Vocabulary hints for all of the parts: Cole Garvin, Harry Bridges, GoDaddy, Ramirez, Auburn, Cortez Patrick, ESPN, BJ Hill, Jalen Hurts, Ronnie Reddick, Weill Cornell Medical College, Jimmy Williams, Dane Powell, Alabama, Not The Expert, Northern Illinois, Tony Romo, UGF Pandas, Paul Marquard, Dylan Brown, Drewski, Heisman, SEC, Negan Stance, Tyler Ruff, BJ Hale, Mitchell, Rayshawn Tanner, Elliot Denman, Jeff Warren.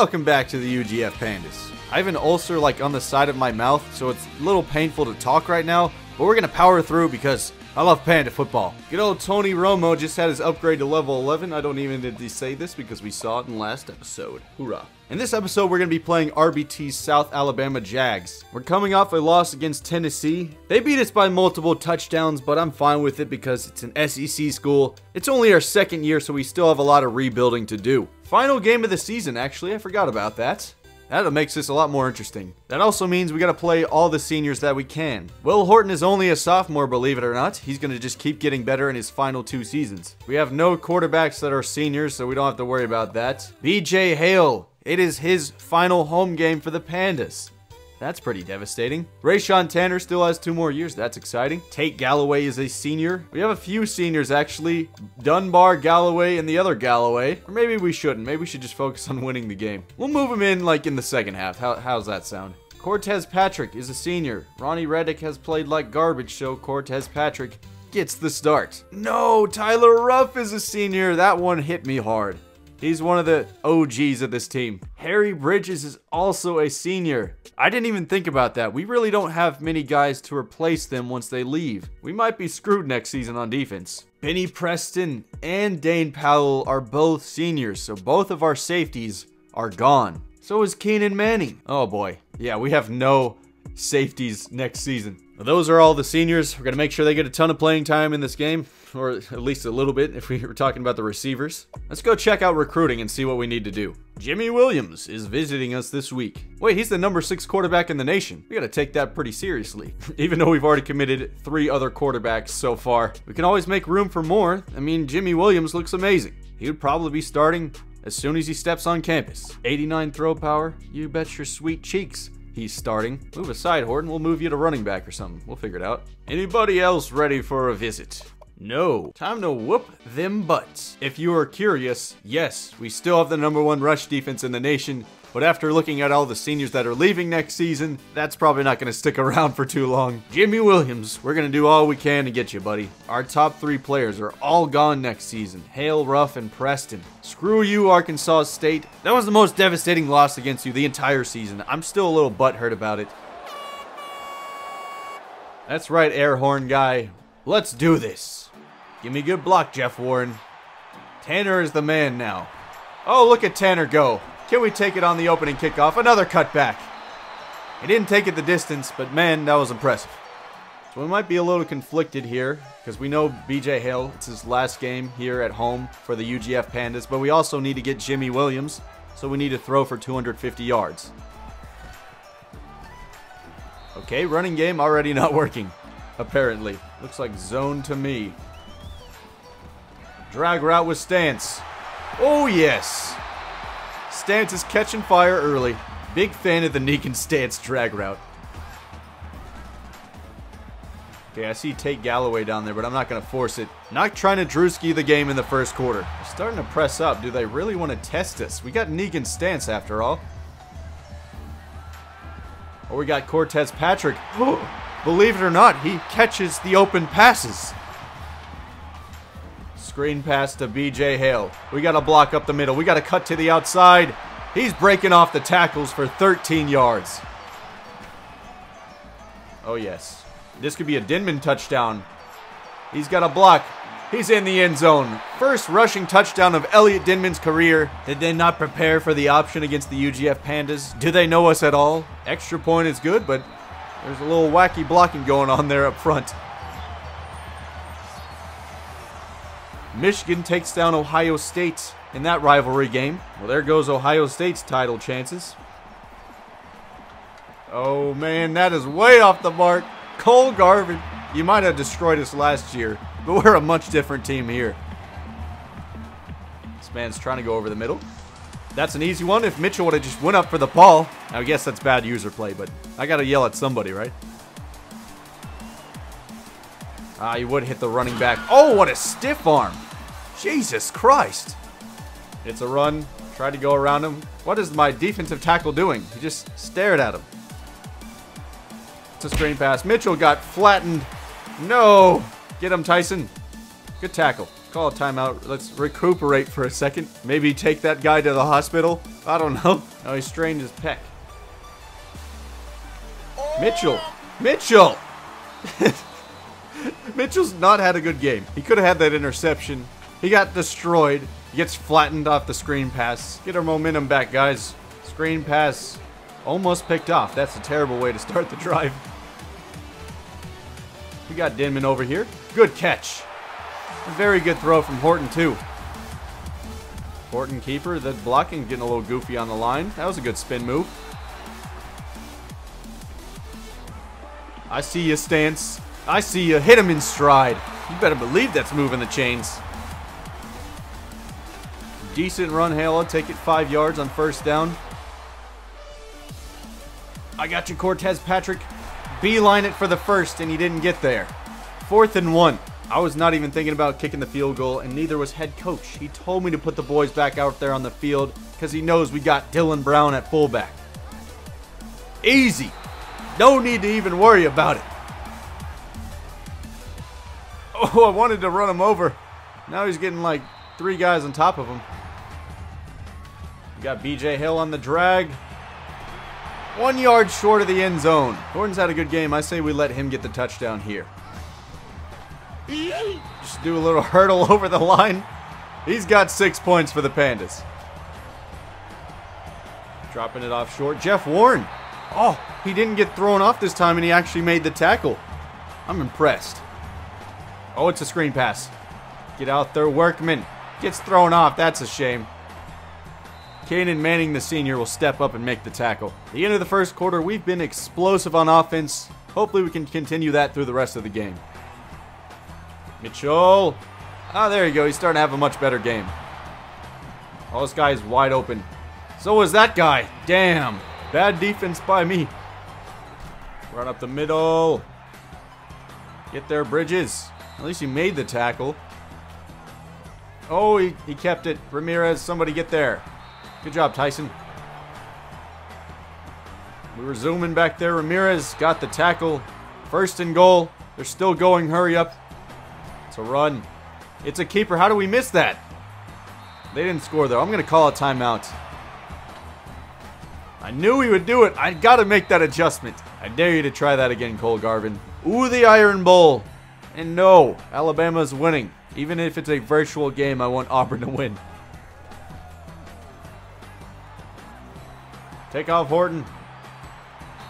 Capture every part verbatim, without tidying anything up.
Welcome back to the U G F Pandas. I have an ulcer like on the side of my mouth, so it's a little painful to talk right now, but we're gonna power through because I love Panda football. Good old Tony Romo just had his upgrade to level eleven. I don't even need to say this because we saw it in last episode. Hoorah. In this episode, we're going to be playing R B T's South Alabama Jags. We're coming off a loss against Tennessee. They beat us by multiple touchdowns, but I'm fine with it because it's an S E C school. It's only our second year, so we still have a lot of rebuilding to do. Final game of the season, actually. I forgot about that. That makes this a lot more interesting. That also means we gotta play all the seniors that we can. Will Horton is only a sophomore, believe it or not. He's gonna just keep getting better in his final two seasons. We have no quarterbacks that are seniors, so we don't have to worry about that. B J Hale, it is his final home game for the Pandas. That's pretty devastating. Rayshawn Tanner still has two more years. That's exciting. Tate Galloway is a senior. We have a few seniors, actually. Dunbar, Galloway, and the other Galloway. Or maybe we shouldn't. Maybe we should just focus on winning the game. We'll move him in, like, in the second half. How, how's that sound? Cortez Patrick is a senior. Ronnie Reddick has played like garbage, so Cortez Patrick gets the start. No, Tyler Ruff is a senior. That one hit me hard. He's one of the O Gs of this team. Harry Bridges is also a senior. I didn't even think about that. We really don't have many guys to replace them once they leave. We might be screwed next season on defense. Benny Preston and Dane Powell are both seniors, so both of our safeties are gone. So is Keenan Manning. Oh boy. Yeah, we have no safeties next season. Those are all the seniors. We're going to make sure they get a ton of playing time in this game, or at least a little bit if we were talking about the receivers. Let's go check out recruiting and see what we need to do. Jimmy Williams is visiting us this week. Wait, he's the number six quarterback in the nation. We got to take that pretty seriously, even though we've already committed three other quarterbacks so far. We can always make room for more. I mean, Jimmy Williams looks amazing. He would probably be starting as soon as he steps on campus. eighty-nine throw power, you bet your sweet cheeks. He's starting. Move aside, Horton. We'll move you to running back or something. We'll figure it out. Anybody else ready for a visit? No. Time to whoop them butts. If you are curious, yes, we still have the number one rush defense in the nation, but after looking at all the seniors that are leaving next season, that's probably not going to stick around for too long. Jimmy Williams, we're going to do all we can to get you, buddy. Our top three players are all gone next season. Hale, Ruff, and Preston. Screw you, Arkansas State. That was the most devastating loss against you the entire season. I'm still a little butthurt about it. That's right, air horn guy. Let's do this. Give me a good block, Jeff Warren. Tanner is the man now. Oh, look at Tanner go. Can we take it on the opening kickoff? Another cutback. He didn't take it the distance, but man, that was impressive. So we might be a little conflicted here because we know B J Hill, it's his last game here at home for the U G F Pandas, but we also need to get Jimmy Williams, so we need to throw for two hundred fifty yards. Okay, running game already not working, apparently. Looks like zone to me. Drag route with Stance. Oh, yes. Stance is catching fire early. Big fan of the Negan Stance drag route. Okay, I see Tate Galloway down there, but I'm not going to force it. Not trying to Drewski the game in the first quarter. They're starting to press up. Do they really want to test us? We got Negan Stance after all. Oh, we got Cortez Patrick. Ooh, believe it or not, he catches the open passes. Screen pass to B J Hale. We got to block up the middle. We got to cut to the outside. He's breaking off the tackles for thirteen yards. Oh, yes. This could be a Denman touchdown. He's got a block. He's in the end zone. First rushing touchdown of Elliot Denman's career. Did they not prepare for the option against the U G F Pandas? Do they know us at all? Extra point is good, but there's a little wacky blocking going on there up front. Michigan takes down Ohio State in that rivalry game. Well, there goes Ohio State's title chances. Oh, man, that is way off the mark. Cole Garvin, you might have destroyed us last year, but we're a much different team here. This man's trying to go over the middle. That's an easy one if Mitchell would have just went up for the ball. I guess that's bad user play, but I got to yell at somebody, right? Ah, he would hit the running back. Oh, what a stiff arm. Jesus Christ. It's a run. Tried to go around him. What is my defensive tackle doing? He just stared at him. It's a screen pass. Mitchell got flattened. No. Get him, Tyson. Good tackle. Call a timeout. Let's recuperate for a second. Maybe take that guy to the hospital. I don't know. Oh, he strained his pec. Mitchell. Mitchell! Mitchell's not had a good game. He could have had that interception. He got destroyed. He gets flattened off the screen pass. Get our momentum back, guys. Screen pass almost picked off. That's a terrible way to start the drive. We got Denman over here. Good catch. A very good throw from Horton, too. Horton keeper. The blocking getting a little goofy on the line. That was a good spin move. I see you, Stance. I see you. Hit him in stride. You better believe that's moving the chains. Decent run, Hale. Take it five yards on first down. I got you, Cortez Patrick. Beeline it for the first, and he didn't get there. Fourth and one. I was not even thinking about kicking the field goal, and neither was head coach. He told me to put the boys back out there on the field because he knows we got Dylan Brown at fullback. Easy. No need to even worry about it. Oh, I wanted to run him over. Now he's getting like three guys on top of him. We got B J Hill on the drag. One yard short of the end zone. Horton's had a good game. I say we let him get the touchdown here. Just do a little hurdle over the line. He's got six points for the Pandas. Dropping it off short. Jeff Warren. Oh, he didn't get thrown off this time, and he actually made the tackle. I'm impressed. Oh, it's a screen pass. Get out there, Workman. Gets thrown off. That's a shame. Keenan Manning, the senior, will step up and make the tackle. At the end of the first quarter, we've been explosive on offense. Hopefully, we can continue that through the rest of the game. Mitchell. Oh, there you go. He's starting to have a much better game. Oh, this guy is wide open. So was that guy. Damn. Bad defense by me. Run up the middle. Get there, Bridges. At least he made the tackle. Oh, he, he kept it. Ramirez, somebody get there. Good job, Tyson. We were zooming back there. Ramirez got the tackle. First and goal. They're still going. Hurry up. It's a run. It's a keeper. How do we miss that? They didn't score, though. I'm going to call a timeout. I knew he would do it. I got to make that adjustment. I dare you to try that again, Cole Garvin. Ooh, the Iron Bowl. And no, Alabama's winning. Even if it's a virtual game, I want Auburn to win. Take off, Horton.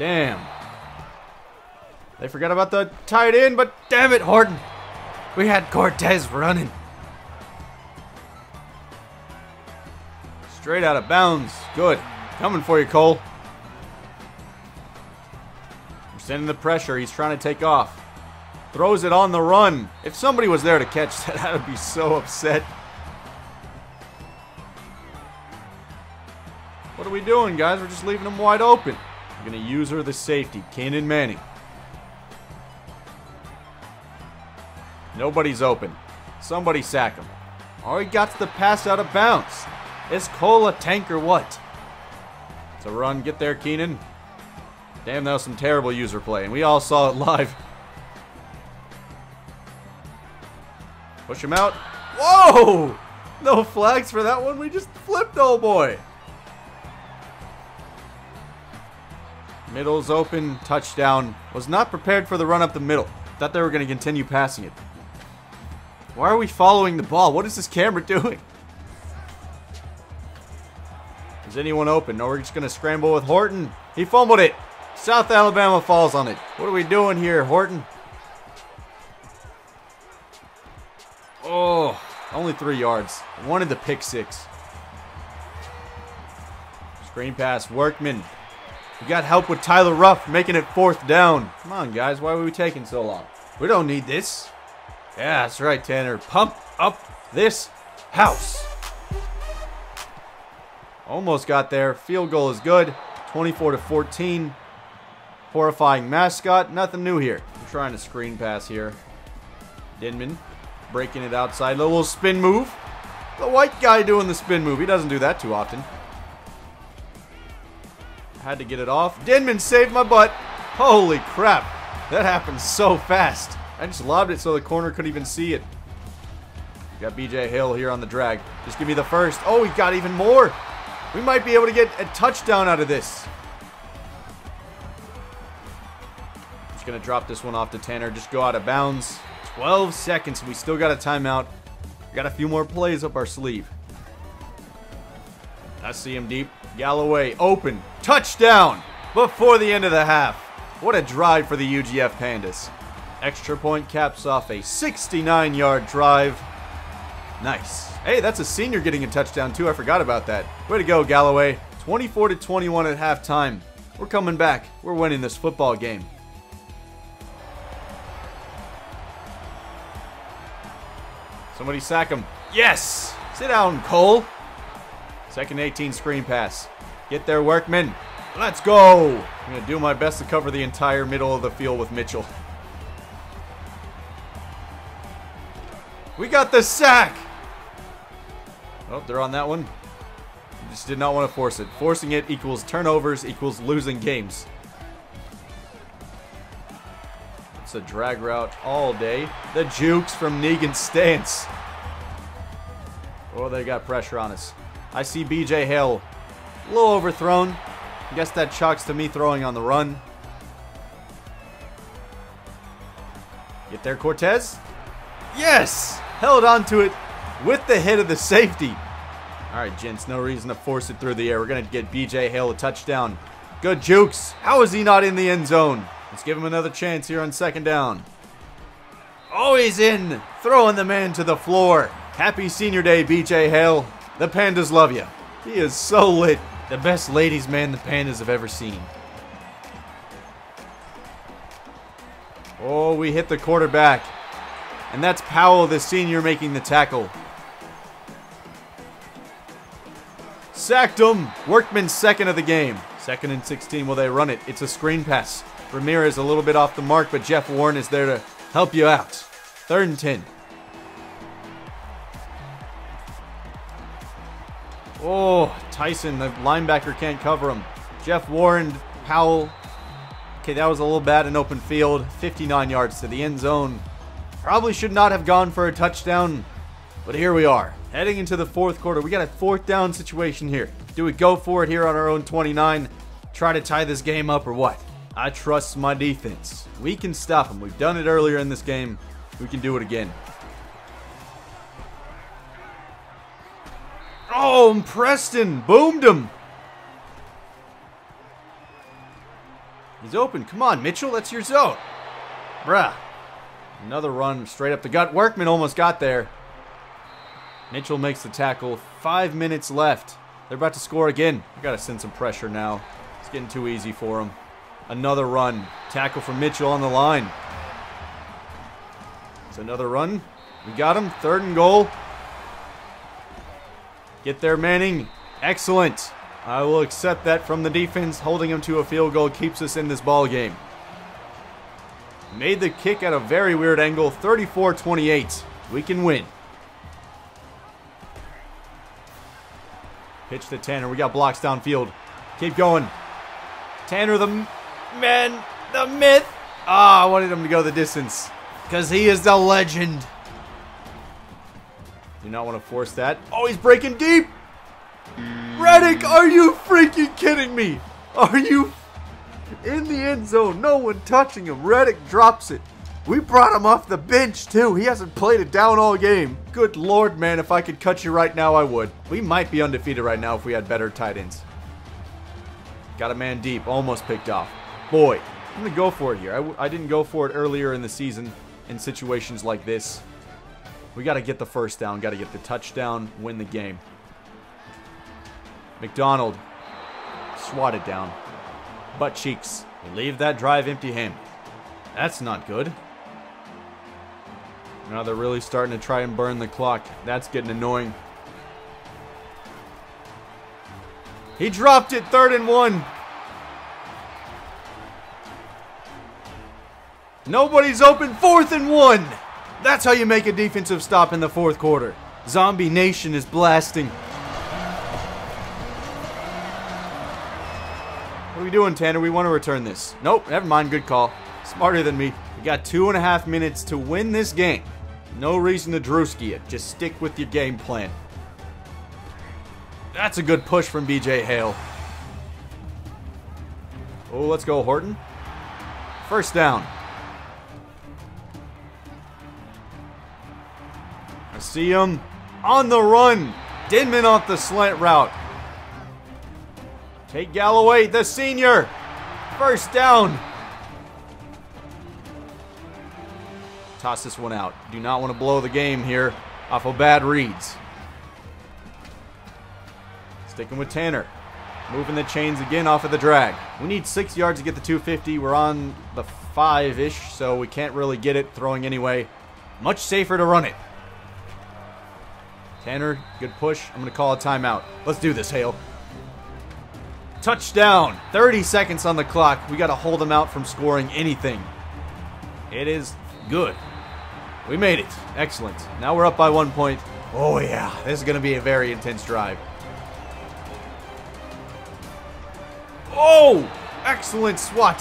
Damn. They forgot about the tight end, but damn it, Horton. We had Cortez running. Straight out of bounds. Good. Coming for you, Cole. We're sending the pressure. He's trying to take off. Throws it on the run. If somebody was there to catch that, I would be so upset. What are we doing, guys? We're just leaving him wide open. We're going to use her the safety. Keenan Manning. Nobody's open. Somebody sack him. Oh, he got the pass out of bounds. Is Cole a tank or what? It's a run. Get there, Keenan. Damn, that was some terrible user play, and we all saw it live. Push him out. Whoa! No flags for that one. We just flipped, old boy. Middle's open. Touchdown. Was not prepared for the run up the middle. Thought they were going to continue passing it. Why are we following the ball? What is this camera doing? Is anyone open? No, we're just going to scramble with Horton. He fumbled it. South Alabama falls on it. What are we doing here, Horton? Oh, only three yards. Wanted the pick six. Screen pass, Workman. We got help with Tyler Ruff, making it fourth down. Come on, guys. Why were we taking so long? We don't need this. Yeah, that's right, Tanner. Pump up this house. Almost got there. Field goal is good. twenty-four to fourteen. Horrifying mascot. Nothing new here. I'm trying to screen pass here. Denman breaking it outside. A little spin move. The white guy doing the spin move. He doesn't do that too often. Had to get it off. Denman saved my butt. Holy crap. That happened so fast. I just lobbed it so the corner couldn't even see it. Got B J Hill here on the drag. Just give me the first. Oh, we've got even more. We might be able to get a touchdown out of this. Just going to drop this one off to Tanner. Just go out of bounds. twelve seconds. We still got a timeout. We got a few more plays up our sleeve. I see him deep. Galloway open. Touchdown before the end of the half. What a drive for the U G F Pandas. Extra point caps off a sixty-nine yard drive. Nice. Hey, that's a senior getting a touchdown too. I forgot about that. Way to go, Galloway. twenty-four to twenty-one at halftime. We're coming back. We're winning this football game. Somebody sack him. Yes! Sit down, Cole. Second eighteen screen pass. Get there, Workman. Let's go! I'm going to do my best to cover the entire middle of the field with Mitchell. We got the sack! Oh, they're on that one. Just did not want to force it. Forcing it equals turnovers equals losing games. It's a drag route all day. The jukes from Negan Stance. Oh, they got pressure on us. I see B J Hale. A little overthrown. I guess that chalks to me throwing on the run. Get there, Cortez. Yes! Held on to it with the hit of the safety. All right, gents, no reason to force it through the air. We're going to get B J Hale a touchdown. Good jukes. How is he not in the end zone? Let's give him another chance here on second down. Oh, he's in. Throwing the man to the floor. Happy senior day, B J Hale. The Pandas love you. He is so lit. The best ladies man the Pandas have ever seen. Oh, we hit the quarterback. And that's Powell, the senior, making the tackle. Sacked him. Workman's second of the game. Second and sixteen. Will they run it? It's a screen pass. Ramirez a little bit off the mark, but Jeff Warren is there to help you out. Third and ten. Oh, Tyson, the linebacker, can't cover him. Jeff Warren, Powell. Okay, that was a little bad in open field. fifty-nine yards to the end zone. Probably should not have gone for a touchdown, but here we are. Heading into the fourth quarter. We got a fourth down situation here. Do we go for it here on our own twenty-nine? Try to tie this game up or what? I trust my defense. We can stop them. We've done it earlier in this game. We can do it again. Oh, and Preston boomed him. He's open. Come on, Mitchell. That's your zone. Bruh. Another run straight up the gut. Workman almost got there. Mitchell makes the tackle. Five minutes left. They're about to score again. We've got to send some pressure now. It's getting too easy for them. Another run. Tackle from Mitchell on the line. It's another run. We got him. Third and goal. Get there, Manning. Excellent. I will accept that from the defense. Holding him to a field goal keeps us in this ball game. Made the kick at a very weird angle. thirty-four twenty-eight. We can win. Pitch to Tanner. We got blocks downfield. Keep going. Tanner, the man, the myth. Ah, oh, I wanted him to go the distance because he is the legend. Do not want to force that. Oh, he's breaking deep. Reddick, are you freaking kidding me? Are you in the end zone, no one touching him. Reddick drops it. We brought him off the bench, too. He hasn't played it down all game. Good Lord, man, if I could cut you right now, I would. We might be undefeated right now if we had better tight ends. Got a man deep, almost picked off. Boy, I'm going to go for it here. I, I didn't go for it earlier in the season in situations like this. We got to get the first down, got to get the touchdown, win the game. McDonald swatted down. Butt cheeks. Leave that drive empty-handed. That's not good. Now they're really starting to try and burn the clock. That's getting annoying. He dropped it. Third and one. Nobody's open. Fourth and one. That's how you make a defensive stop in the fourth quarter. Zombie Nation is blasting. What are we doing, Tanner? We want to return this. Nope, never mind. Good call. Smarter than me. We got two and a half minutes to win this game. No reason to Drewski it. Just stick with your game plan. That's a good push from B J Hale. Oh, let's go, Horton. First down. I see him on the run. Denman off the slant route. Tate Galloway, the senior. First down. Toss this one out. Do not want to blow the game here off of bad reads. Sticking with Tanner. Moving the chains again off of the drag. We need six yards to get the two fifty. We're on the five-ish, so we can't really get it. Throwing anyway. Much safer to run it. Tanner, good push. I'm going to call a timeout. Let's do this, Hale. Touchdown. thirty seconds on the clock. We got to hold them out from scoring anything. It is good. We made it. Excellent. Now we're up by one point. Oh, yeah. This is going to be a very intense drive. Oh, excellent swat.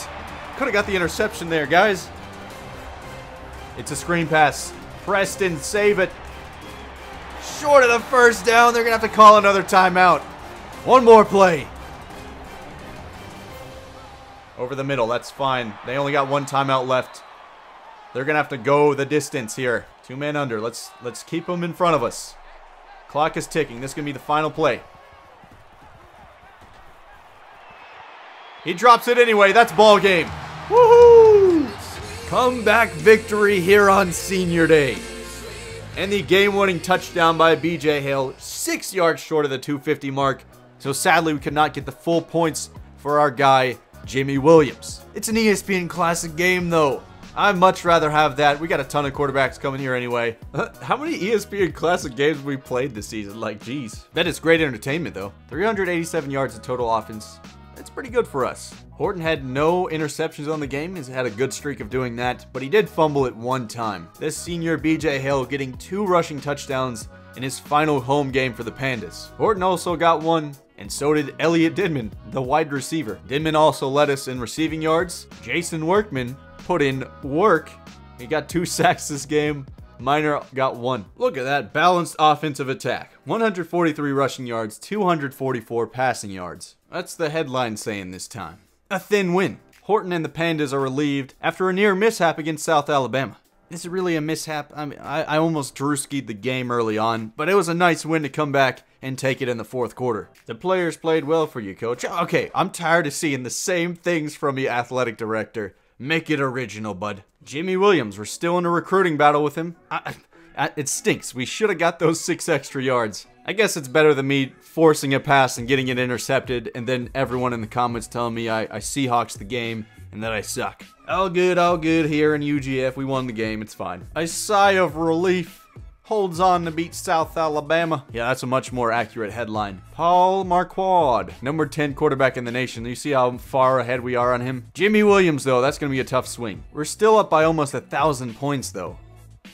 Could have got the interception there, guys. It's a screen pass. Preston, save it. Short of the first down. They're going to have to call another timeout. One more play. Over the middle. That's fine. They only got one timeout left. They're going to have to go the distance here. Two men under. Let's, let's keep them in front of us. Clock is ticking. This is going to be the final play. He drops it anyway. That's ball game. Woohoo! Comeback victory here on Senior Day. And the game-winning touchdown by B J Hill, six yards short of the two fifty mark. So sadly, we could not get the full points for our guy, Jimmy Williams. It's an E S P N Classic game, though. I'd much rather have that. We got a ton of quarterbacks coming here anyway. How many E S P N Classic games we played this season? Like, geez. That is great entertainment, though. three hundred eighty-seven yards of total offense. That's pretty good for us. Horton had no interceptions on the game. He's had a good streak of doing that, but he did fumble at one time. This senior, B J Hill, getting two rushing touchdowns in his final home game for the Pandas. Horton also got one, and so did Elliot Denman, the wide receiver. Denman also led us in receiving yards. Jason Workman put in work. He got two sacks this game. Minor got one. Look at that balanced offensive attack. one hundred forty-three rushing yards, two hundred forty-four passing yards. That's the headline saying this time. A thin win. Horton and the Pandas are relieved after a near mishap against South Alabama. This is really a mishap. I mean, I, I almost Drewski'd the game early on, but it was a nice win to come back and take it in the fourth quarter. The players played well for you, coach. Okay, I'm tired of seeing the same things from the athletic director. Make it original, bud. Jimmy Williams, we're still in a recruiting battle with him. I, I, it stinks. We should have got those six extra yards. I guess it's better than me forcing a pass and getting it intercepted, and then everyone in the comments telling me I, I Seahawks the game and that I suck. All good, all good here in U G F. We won the game. It's fine. A sigh of relief. Holds on to beat South Alabama. Yeah, that's a much more accurate headline. Paul Marquard, number ten quarterback in the nation. You see how far ahead we are on him? Jimmy Williams, though, that's going to be a tough swing. We're still up by almost a thousand points, though,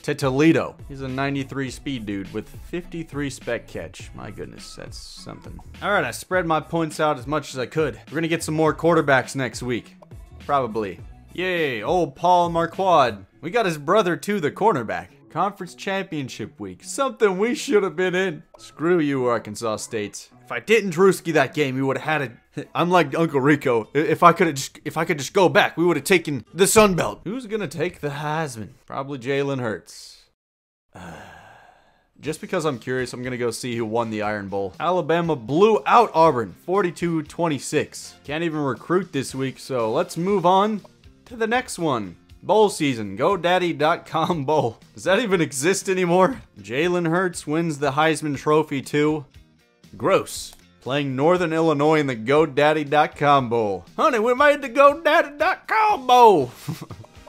to Toledo. He's a ninety-three speed dude with fifty-three spec catch. My goodness, that's something. All right, I spread my points out as much as I could. We're going to get some more quarterbacks next week. Probably. Yay, old Paul Marquard. We got his brother, too, the cornerback. Conference Championship Week. Something we should have been in. Screw you, Arkansas State. If I didn't Drewski that game, we would have had it. I'm like Uncle Rico. If I could have just, if I could just go back, we would have taken the Sun Belt. Who's gonna take the Heisman? Probably Jalen Hurts. Uh, just because I'm curious, I'm gonna go see who won the Iron Bowl. Alabama blew out Auburn, forty-two twenty-six. Can't even recruit this week, so let's move on to the next one. Bowl season, GoDaddy dot com Bowl. Does that even exist anymore? Jalen Hurts wins the Heisman Trophy too. Gross. Playing Northern Illinois in the GoDaddy dot com Bowl. Honey, we made the GoDaddy dot com Bowl.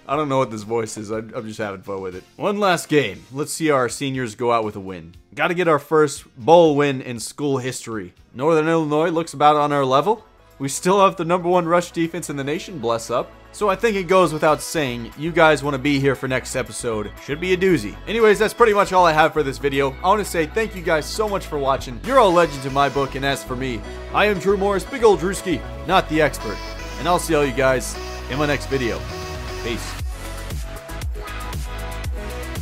I don't know what this voice is. I'm, I'm just having fun with it. One last game. Let's see our seniors go out with a win. Got to get our first bowl win in school history. Northern Illinois looks about on our level. We still have the number one rush defense in the nation, bless up. So I think it goes without saying, you guys want to be here for next episode. Should be a doozy. Anyways, that's pretty much all I have for this video. I want to say thank you guys so much for watching. You're all legends in my book, and as for me, I am Drew Morris, Big Ol' Drewski, not the expert. And I'll see all you guys in my next video. Peace.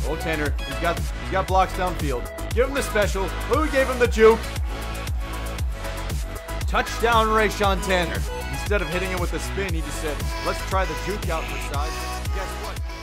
Old Tanner. He's got, he's got blocks downfield. Give him the special. Who gave him the juke? Touchdown, Rayshawn Tanner. Instead of hitting him with a spin, he just said, let's try the juke out for size. Guess what?